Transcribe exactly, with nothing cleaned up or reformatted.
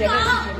别问题。